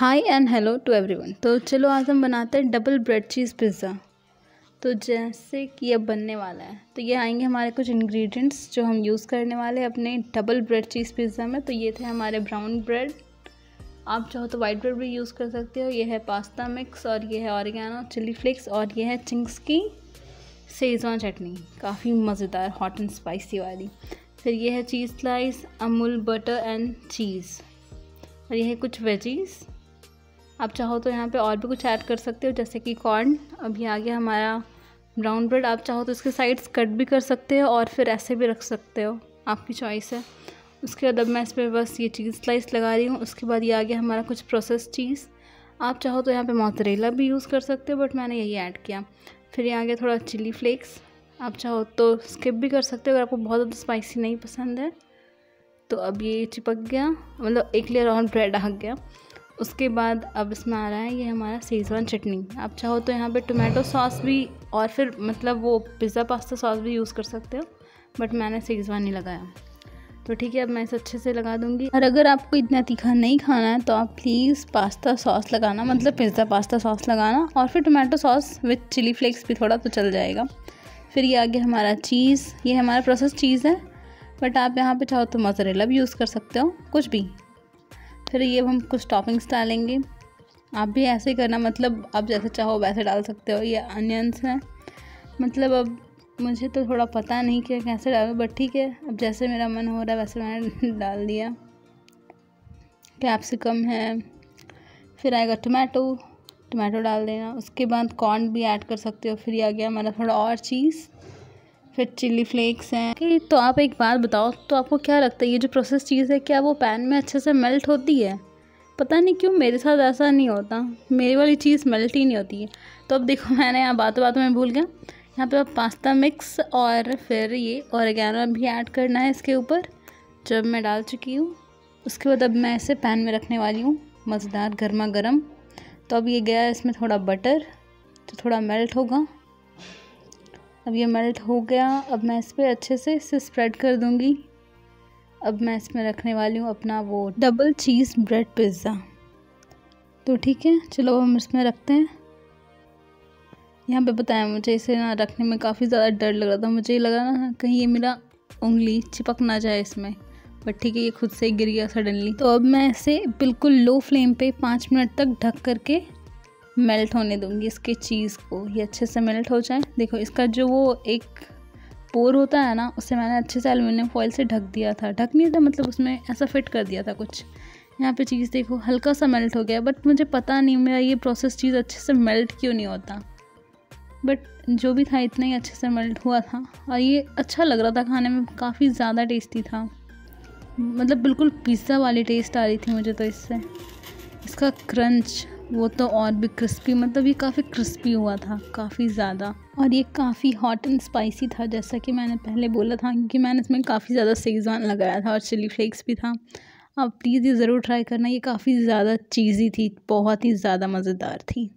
Hi and hello to everyone. तो चलो आज हम बनाते हैं डबल ब्रेड चीज़ पिज़्ज़ा। तो जैसे कि ये बनने वाला है, तो ये आएंगे हमारे कुछ इंग्रेडिएंट्स जो हम यूज़ करने वाले हैं अपने डबल ब्रेड चीज़ पिज़्ज़ा में। तो ये थे हमारे ब्राउन ब्रेड, आप चाहो तो वाइट ब्रेड भी यूज़ कर सकते हो। ये है पास्ता मिक्स और ये है ऑरिगेनो चिली फ्लेक्स और ये है चिंग्स की शेजवान चटनी, काफ़ी मज़ेदार हॉट एंड स्पाइसी वाली। फिर ये है cheese slice, Amul butter and cheese और ये है कुछ वेजीज़। आप चाहो तो यहाँ पे और भी कुछ ऐड कर सकते हो, जैसे कि कॉर्न। अभी आ गया हमारा ब्राउन ब्रेड, आप चाहो तो इसके साइड्स कट भी कर सकते हो और फिर ऐसे भी रख सकते हो, आपकी चॉइस है। उसके बाद अब मैं इस पर बस ये चीज़ स्लाइस लगा रही हूँ। उसके बाद ये आ गया हमारा कुछ प्रोसेस चीज़, आप चाहो तो यहाँ पे मोज़रेला भी यूज़ कर सकते हो, बट मैंने यही ऐड किया। फिर ये आ गया थोड़ा चिली फ्लेक्स, आप चाहो तो स्किप भी कर सकते हो अगर आपको बहुत ज़्यादा स्पाइसी नहीं पसंद है। तो अब ये चिपक गया, मतलब एक लेयर और ब्रेड आ गया। उसके बाद अब इसमें आ रहा है ये हमारा शेजवान चटनी, आप चाहो तो यहाँ पे टोमेटो सॉस भी और फिर मतलब वो पिज़्ज़ा पास्ता सॉस भी यूज़ कर सकते हो, बट मैंने शेजवान नहीं लगाया। तो ठीक है, अब मैं इसे अच्छे से लगा दूँगी। और अगर आपको इतना तीखा नहीं खाना है तो आप प्लीज़ पास्ता सॉस लगाना, मतलब पिज़्ज़ा पास्ता सॉस लगाना और फिर tomato sauce with chilli flakes भी थोड़ा, तो चल जाएगा। फिर ये आगे हमारा चीज़, ये हमारा प्रोसेस चीज़ है, बट आप यहाँ पे चाहो तो मोज़रेला भी यूज़ कर सकते हो, कुछ भी। फिर ये हम कुछ टॉपिंग्स डालेंगे, आप भी ऐसे करना, मतलब आप जैसे चाहो वैसे डाल सकते हो। ये अनियंस हैं, मतलब अब मुझे तो थोड़ा पता नहीं कि कैसे डालूं, बट ठीक है, अब जैसे मेरा मन हो रहा है वैसे मैंने डाल दिया। कैप्सिकम है, फिर आएगा टमाटो, टमाटो डाल देना। उसके बाद कॉर्न भी ऐड कर सकते हो। फिर आ गया हमारा थोड़ा और चीज़, फिर चिली फ्लेक्स हैं। तो आप एक बात बताओ, तो आपको क्या लगता है ये जो प्रोसेस चीज़ है क्या वो पैन में अच्छे से मेल्ट होती है? पता नहीं क्यों मेरे साथ ऐसा नहीं होता, मेरी वाली चीज़ मेल्ट ही नहीं होती है। तो अब देखो, मैंने यहाँ बातों बातों में भूल गया, यहाँ पे आप पास्ता मिक्स और फिर ये ऑरिगेनो भी ऐड करना है इसके ऊपर, जब मैं डाल चुकी हूँ। उसके बाद अब मैं इसे पैन में रखने वाली हूँ, मज़ेदार गर्मा गर्म। तो अब ये गया इसमें थोड़ा बटर जो थोड़ा मेल्ट होगा। अब ये मेल्ट हो गया, अब मैं इस पर अच्छे से इसे स्प्रेड कर दूंगी। अब मैं इसमें रखने वाली हूँ अपना वो डबल चीज़ ब्रेड पिज़्ज़ा। तो ठीक है, चलो हम इसमें रखते हैं। यहाँ पे बताया मुझे इसे ना रखने में काफ़ी ज़्यादा डर लग रहा था, मुझे ये लगा ना कहीं ये मेरा उंगली चिपक ना जाए इसमें, बट ठीक है, ये खुद से गिर गया सडनली। तो अब मैं इसे बिल्कुल लो फ्लेम पर 5 मिनट तक ढक करके मेल्ट होने दूंगी इसके चीज़ को, ये अच्छे से मेल्ट हो जाए। देखो इसका जो वो एक पोर होता है ना, उसे मैंने अच्छे से एल्युमिनियम फॉइल से ढक दिया था, ढक नहीं था मतलब उसमें ऐसा फिट कर दिया था कुछ। यहाँ पे चीज़ देखो हल्का सा मेल्ट हो गया, बट मुझे पता नहीं मेरा ये प्रोसेस चीज़ अच्छे से मेल्ट क्यों नहीं होता, बट जो भी था इतना ही अच्छे से मेल्ट हुआ था। और ये अच्छा लग रहा था खाने में, काफ़ी ज़्यादा टेस्टी था, मतलब बिल्कुल पिज़्ज़ा वाली टेस्ट आ रही थी मुझे तो इससे। इसका क्रंच वो तो और भी क्रिस्पी, मतलब ये काफ़ी क्रिस्पी हुआ था काफ़ी ज़्यादा, और ये काफ़ी हॉट एंड स्पाइसी था जैसा कि मैंने पहले बोला था, क्योंकि मैंने इसमें काफ़ी ज़्यादा शेजवान लगाया था और चिली फ्लेक्स भी था। आप प्लीज़ ये ज़रूर ट्राई करना, ये काफ़ी ज़्यादा चीज़ी थी, बहुत ही ज़्यादा मज़ेदार थी।